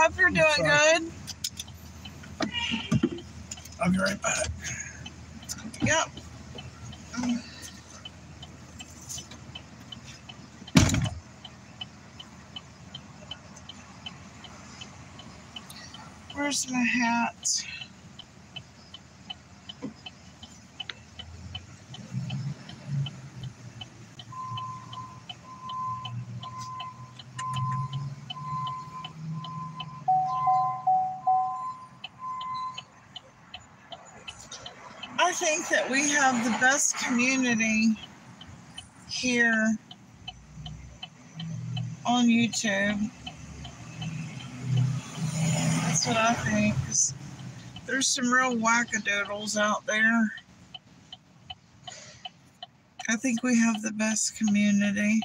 up? You're doing good. I'll be right back. Yep. Where's my hat? I think that we have the best community here on YouTube. That's what I think. There's some real wackadoodles out there. I think we have the best community.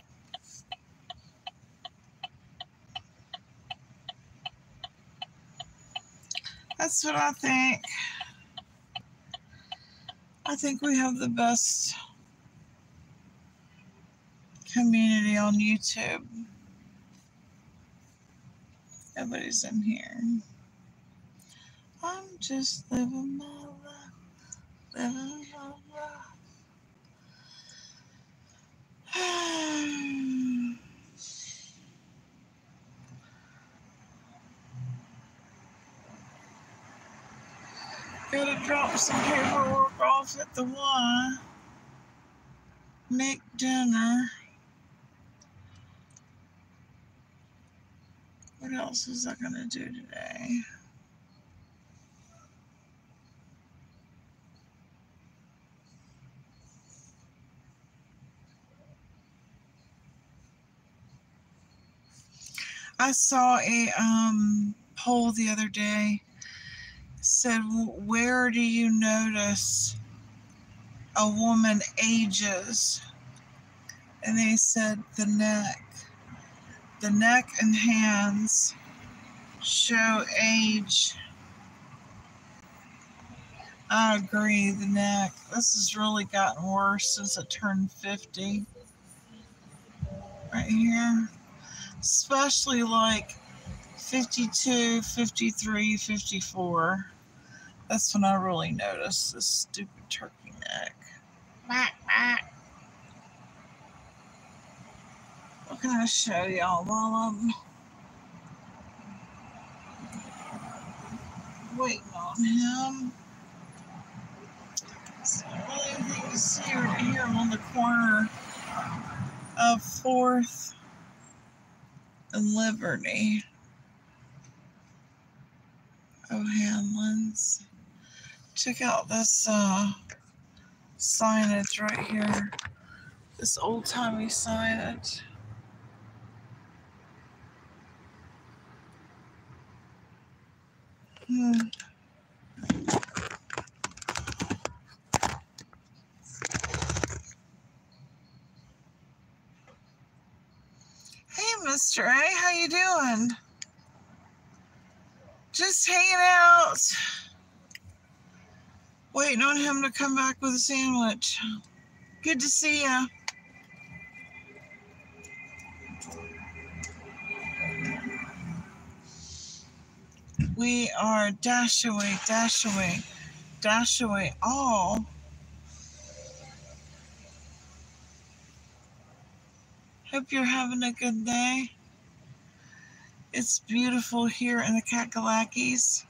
That's what I think. I think we have the best community on YouTube. Nobody's in here. I'm just living my life, living my life. Gotta drop some paperwork off at the Y. Make dinner. What else was I gonna do today? I saw a poll the other day. Said, where do you notice a woman ages? And they said the neck. The neck and hands show age. I agree, the neck. This has really gotten worse since I turned 50. Right here. Especially like 52, 53, 54. That's when I really noticed this stupid turkey neck. What can I show y'all while I'm waiting on him? It's not really anything to see right here. I'm on the corner of 4th and Liberty. O'Hanlon's. Check out this signage right here. This old-timey signage. Hey, Mr. A, how you doing? Just hanging out, waiting on him to come back with a sandwich. Good to see ya. We are Dashaway all. Hope you're having a good day. It's beautiful here in the Kakalackis.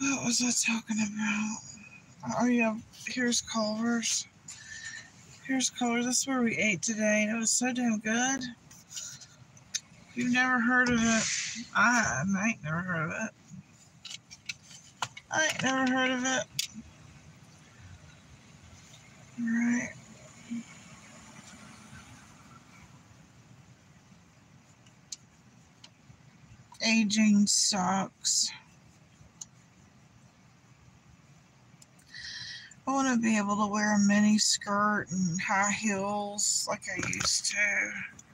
What was I talking about? Oh yeah, here's Culver's. Here's Culver's. That's where we ate today, and it was so damn good. You've never heard of it. I ain't never heard of it. I ain't never heard of it. All right. Aging sucks. I want to be able to wear a mini skirt and high heels like I used to.